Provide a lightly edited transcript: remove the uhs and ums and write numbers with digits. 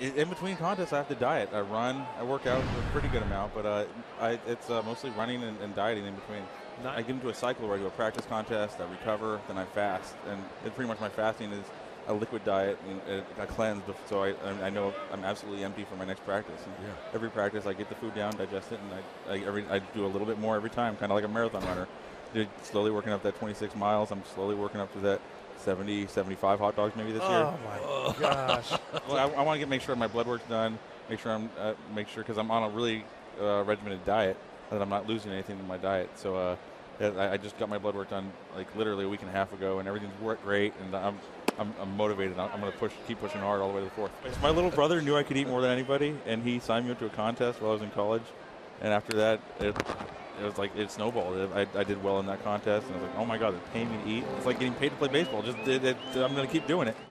in between contests, I have to diet. I run, I work out a pretty good amount, but it's mostly running and dieting in between. I get into a cycle where I do a practice contest, I recover, then I fast, and pretty much my fasting is a liquid diet, and I cleanse, so I know I'm absolutely empty for my next practice. And every practice, I get the food down, digest it, and I do a little bit more every time, kind of like a marathon runner. Slowly working up that 26 miles. I'm slowly working up to that 70, 75 hot dogs maybe this year. Oh my gosh! Well, I want to make sure my blood work's done. Make sure because I'm on a really regimented diet that I'm not losing anything in my diet. So I just got my blood work done like literally a week and a half ago, and everything's worked great, and I'm motivated. I'm going to keep pushing hard all the way to the fourth. My little brother knew I could eat more than anybody, and he signed me up to a contest while I was in college, and after that it was like it snowballed. I did well in that contest, and I was like, oh my God, they're paying me to eat. It's like getting paid to play baseball. I'm going to keep doing it.